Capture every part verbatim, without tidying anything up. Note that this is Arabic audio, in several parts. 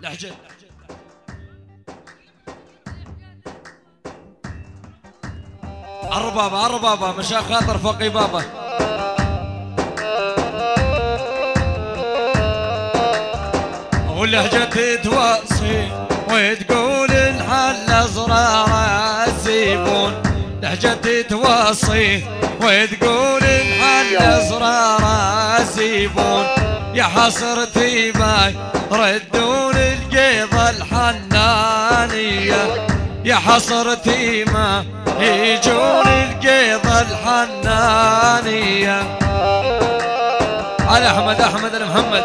لهجة. عربابة عربابة مشاء خاطر فوقي بابا. واللهجة تتواصي وتقول الحل أزرار الزيبون. لهجة تتواصي وتقول الحل أزرار الزيبون. يا حصرتي باي ردوا للقيضة الحنانية. يا حصرتي ما يجون القيضة الحنانية. على أحمد أحمد المحمد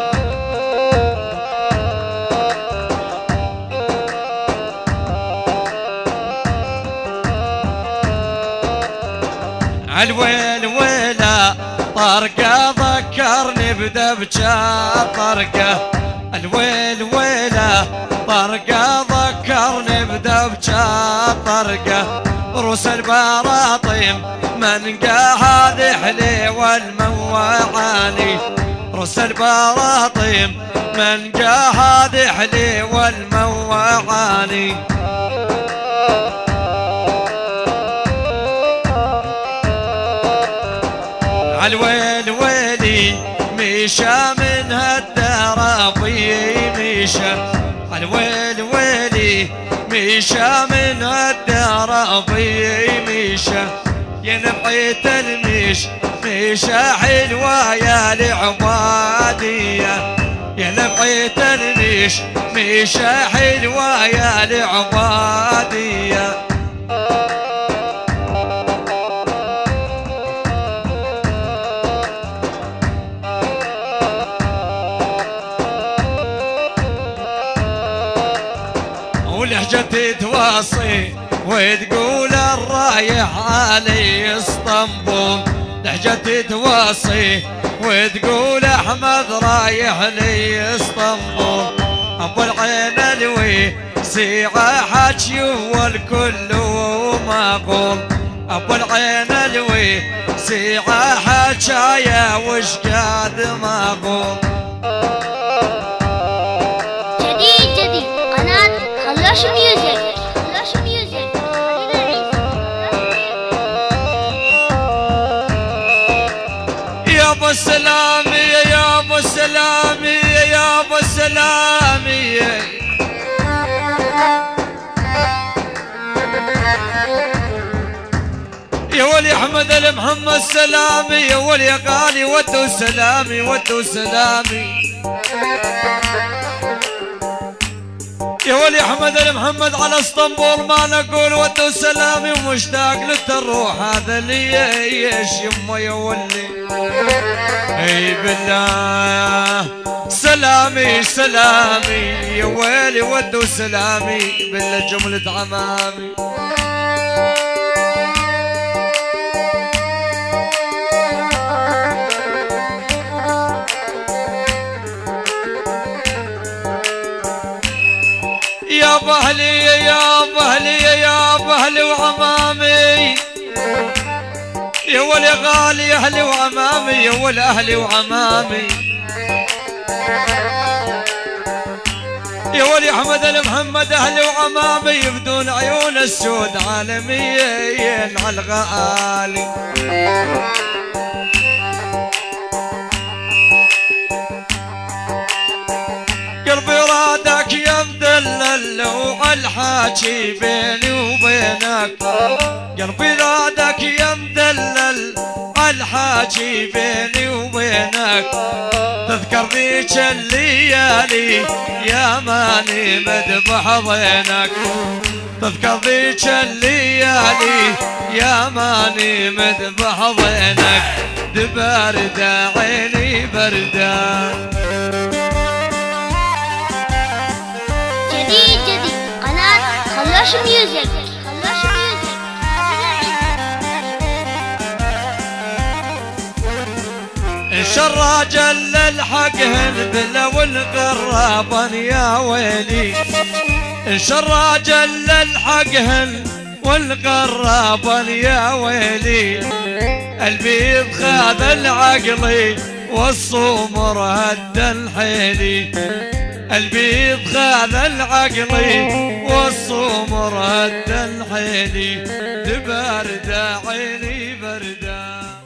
عالويل ويلا طرقة ذكرني بدبجة طرقة. الويل ويلا طرقة ذكرني بدبجة طرقة. روس البراطيم منقاها ذحلي والموعاني. روس البراطيم منقاها ذحلي والموعاني. عالويل ويلي ميشا من هالدرابي ميشا. عالويل ويلي ميشا من هالدرابي ميشا. يا نبعيت الميش ميشا حلوة يا العبادية. يا نبعيت الميش ميشا حلوة يا العبادية. واللهجة تتواصي وتقول الرايح علي اسطنبول. لهجة تتواصي وتقول احمد رايح لي اسطنبول. ابو العين الوسيعة حكي والكل مقول. ابو العين الوسيعة حكايا وش قاعد مقول. يا ابو السلامي يا ابو السلامي يا ابو السلامي. يا ولي احمد المحمد سلامي. يا ولي غالي ودوا سلامي ودوا سلامي. يا ولي احمد المحمد على اسطنبول ما نقول ودوا سلامي. ومشتاق للتروح هذا اللي يش يمه يولي. اي بالله سلامي سلامي. يا ويلي ودوا سلامي بالله جملة عمامي. يا بهلي يا بهلي يا بهلي وعمامي. يا ولي غالي اهلي وعمامي. يا ولي اهلي وعمامي. يا ولي احمد المحمد اهلي وعمامي. بدون عيون السود عالميين على الغالي. قلبي رادك يمدلل وعالحاجي بيني وبينك. قلبي رادك يمدلل عالحاجي بيني وبينك. تذكر ذيك الليالي يا ماني مذبح ضينك. تذكر ذيك الليالي يا ماني مذبح ضينك. دباردة عيني بردة. خلاش ميوزك خلاش ميوزك. الشراج اللي الحقهن بلا والقرابن يا ويلي. الشراج اللي الحقهن والقرابن يا ويلي. البيض خاذ العقلي والصومر هد الحيلي. البيض خاذ العقلي والصوم رد الحيلي لبرد عيني بردا.